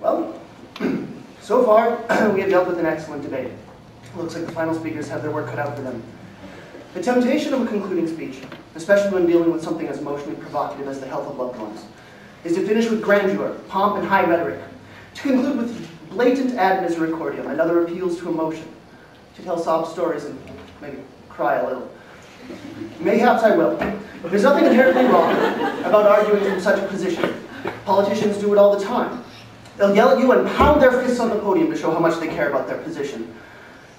Well, so far, we have dealt with an excellent debate. Looks like the final speakers have their work cut out for them. The temptation of a concluding speech, especially when dealing with something as emotionally provocative as the health of loved ones, is to finish with grandeur, pomp, and high rhetoric, to conclude with blatant ad misericordiam and other appeals to emotion, to tell sob stories and maybe cry a little. Mayhaps I will. There's nothing inherently wrong about arguing from such a position. Politicians do it all the time. They'll yell at you and pound their fists on the podium to show how much they care about their position,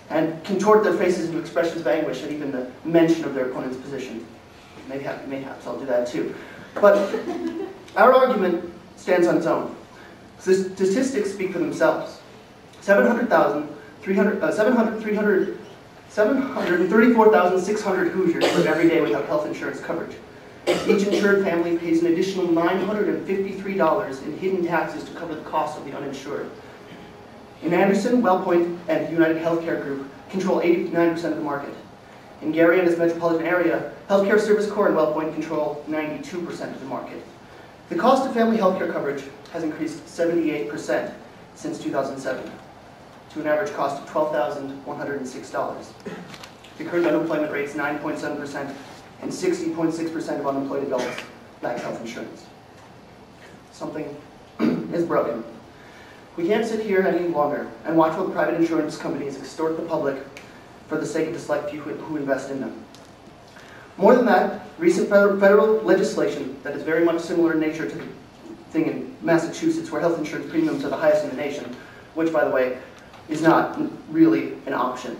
and contort their faces into expressions of anguish at even the mention of their opponent's position. Mayhaps I'll do that too. But our argument stands on its own. So the statistics speak for themselves. 734,600 Hoosiers live every day without health insurance coverage. Each insured family pays an additional $953 in hidden taxes to cover the cost of the uninsured. In Anderson, Wellpoint, and United Healthcare Group control 89% of the market. In Gary and its metropolitan area, Healthcare Service Corps and Wellpoint control 92% of the market. The cost of family healthcare coverage has increased 78% since 2007, to an average cost of $12,106. The current unemployment rate is 9.7%, and 60.6% of unemployed adults lack health insurance. Something is broken. We can't sit here any longer and watch while the private insurance companies extort the public for the sake of the select few who invest in them. More than that, recent federal legislation that is very much similar in nature to the thing in Massachusetts, where health insurance premiums are the highest in the nation, which, by the way, is not really an option.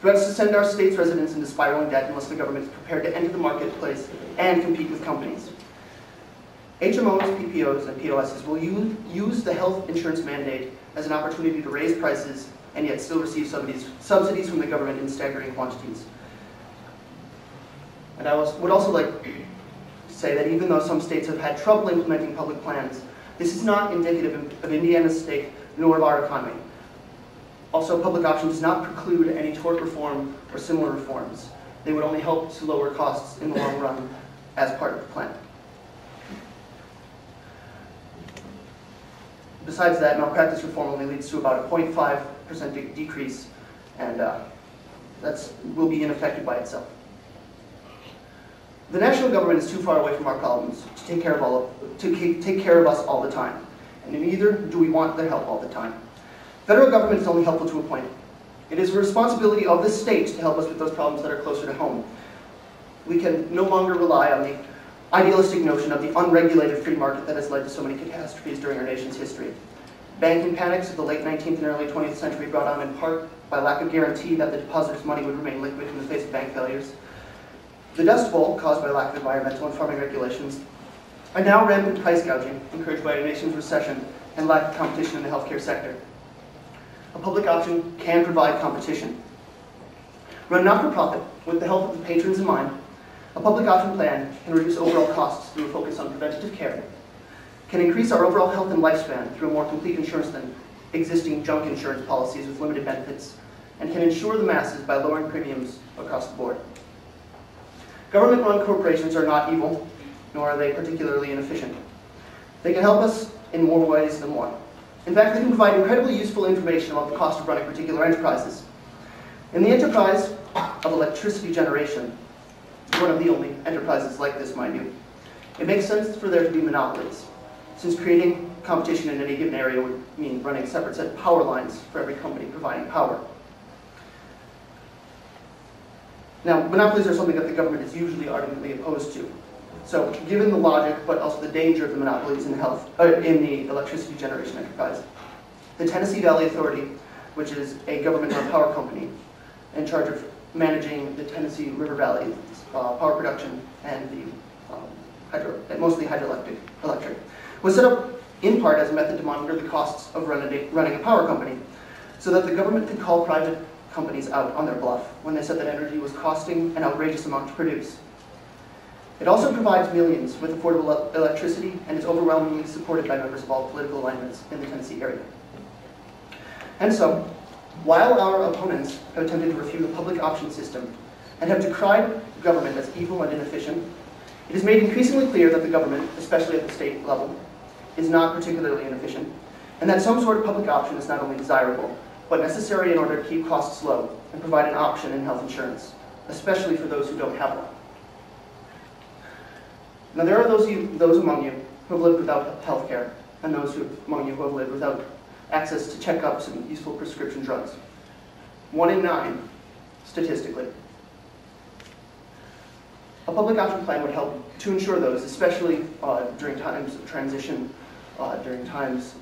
Threats to send our state's residents into spiraling debt unless the government is prepared to enter the marketplace and compete with companies. HMOs, PPOs, and POSs will use the health insurance mandate as an opportunity to raise prices and yet still receive subsidies from the government in staggering quantities. And I would also like to say that even though some states have had trouble implementing public plans, this is not indicative of Indiana's state nor of our economy. Also, public option does not preclude any tort reform or similar reforms. They would only help to lower costs in the long run as part of the plan. Besides that, malpractice reform only leads to about a 0.5% decrease, and that will be unaffected by itself. The national government is too far away from our problems to take care of us all the time, and neither do we want their help all the time. Federal government is only helpful to a point. It is the responsibility of the state to help us with those problems that are closer to home. We can no longer rely on the idealistic notion of the unregulated free market that has led to so many catastrophes during our nation's history. Banking panics of the late 19th and early 20th century brought on in part by lack of guarantee that the depositors' money would remain liquid in the face of bank failures. The Dust Bowl, caused by lack of environmental and farming regulations, and now rampant price gouging, encouraged by a nation's recession and lack of competition in the healthcare sector. A public option can provide competition. Run not-for-profit with the help of the patrons in mind, a public option plan can reduce overall costs through a focus on preventative care, can increase our overall health and lifespan through a more complete insurance than existing junk insurance policies with limited benefits, and can insure the masses by lowering premiums across the board. Government-run corporations are not evil, nor are they particularly inefficient. They can help us in more ways than one. In fact, they can provide incredibly useful information about the cost of running particular enterprises. In the enterprise of electricity generation, one of the only enterprises like this, mind you, it makes sense for there to be monopolies, since creating competition in any given area would mean running separate set of power lines for every company providing power. Now, monopolies are something that the government is usually ardently opposed to. So, given the logic, but also the danger of the monopolies in the electricity generation enterprise, the Tennessee Valley Authority, which is a government-run power company in charge of managing the Tennessee River Valley power production and the mostly hydroelectric, was set up in part as a method to monitor the costs of running a power company, so that the government could call private companies out on their bluff when they said that energy was costing an outrageous amount to produce. It also provides millions with affordable electricity and is overwhelmingly supported by members of all political alignments in the Tennessee area. And so, while our opponents have attempted to refute the public option system and have decried government as evil and inefficient, it is made increasingly clear that the government, especially at the state level, is not particularly inefficient and that some sort of public option is not only desirable, but necessary in order to keep costs low and provide an option in health insurance, especially for those who don't have one. Now there are those among you who have lived without health care, and those among you who have lived without access to checkups and useful prescription drugs. 1 in 9, statistically. A public option plan would help to ensure those, especially during times of transition, during times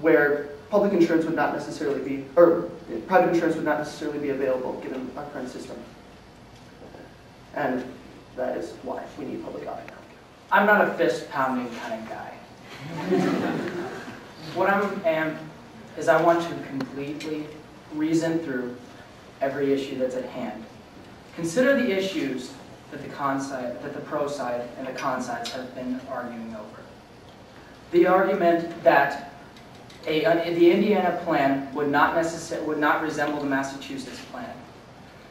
where public insurance would not necessarily be, or private insurance would not necessarily be available given our current system. And that is why we need public option. I'm not a fist-pounding kind of guy. What I am is I want to completely reason through every issue that's at hand. Consider the issues that the pro side and the con side have been arguing over. The argument that the Indiana plan would not resemble the Massachusetts plan.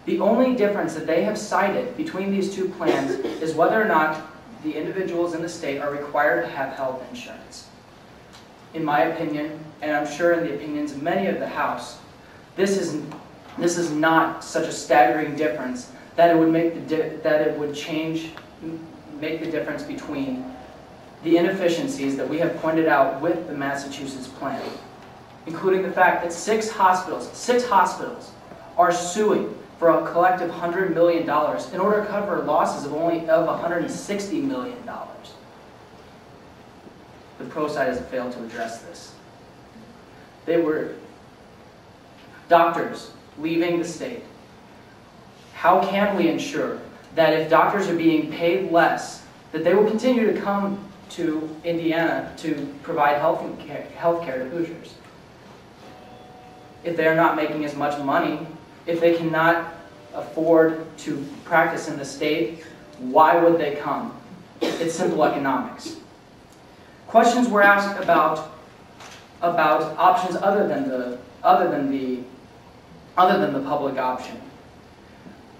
The only difference that they have cited between these two plans is whether or not the individuals in the state are required to have health insurance. In my opinion, and I'm sure in the opinions of many of the House, this is not such a staggering difference that it would make the difference between the inefficiencies that we have pointed out with the Massachusetts plan, including the fact that six hospitals are suing for a collective $100 million in order to cover losses of $160 million. The pro side has failed to address this. They were doctors leaving the state. How can we ensure that if doctors are being paid less, that they will continue to come to Indiana to provide health care to Hoosiers? If they're not making as much money, if they cannot afford to practice in the state, why would they come? It's simple economics. Questions were asked about options other than the public option.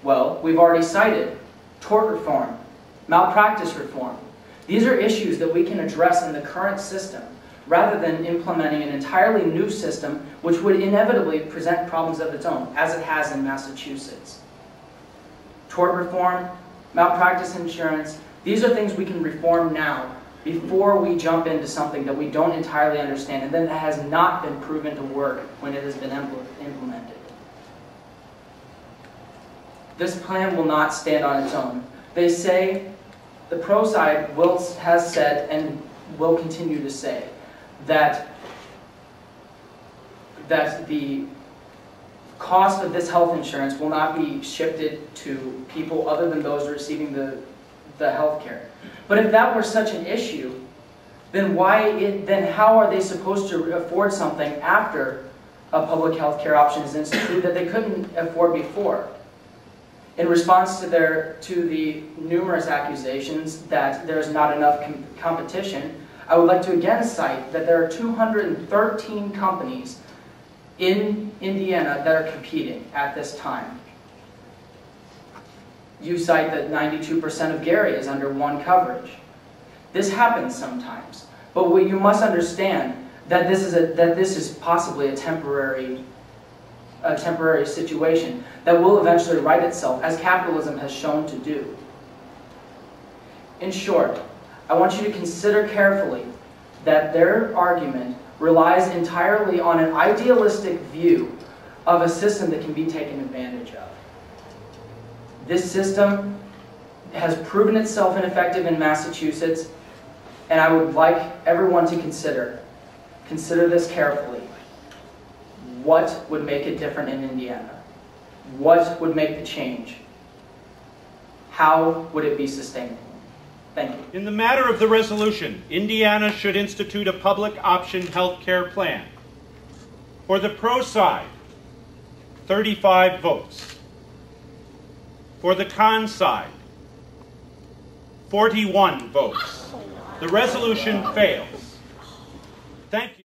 Well, we've already cited tort reform, malpractice reform. These are issues that we can address in the current system, rather than implementing an entirely new system which would inevitably present problems of its own, as it has in Massachusetts. Tort reform, malpractice insurance, these are things we can reform now before we jump into something that we don't entirely understand and then that has not been proven to work when it has been implemented. This plan will not stand on its own. They say, the pro side has said and will continue to say, that the cost of this health insurance will not be shifted to people other than those receiving the health care. But if that were such an issue, then how are they supposed to afford something after a public health care option is instituted that they couldn't afford before? In response to the numerous accusations that there's not enough competition, I would like to again cite that there are 213 companies in Indiana that are competing at this time. You cite that 92% of Gary is under one coverage. This happens sometimes, but you must understand that this is possibly a temporary situation that will eventually right itself, as capitalism has shown to do. In short, I want you to consider carefully that their argument relies entirely on an idealistic view of a system that can be taken advantage of. This system has proven itself ineffective in Massachusetts, and I would like everyone to consider this carefully. What would make it different in Indiana? What would make the change? How would it be sustainable? Thank you. In the matter of the resolution, Indiana should institute a public option health care plan. For the pro side, 35 votes. For the con side, 41 votes. The resolution fails. Thank you.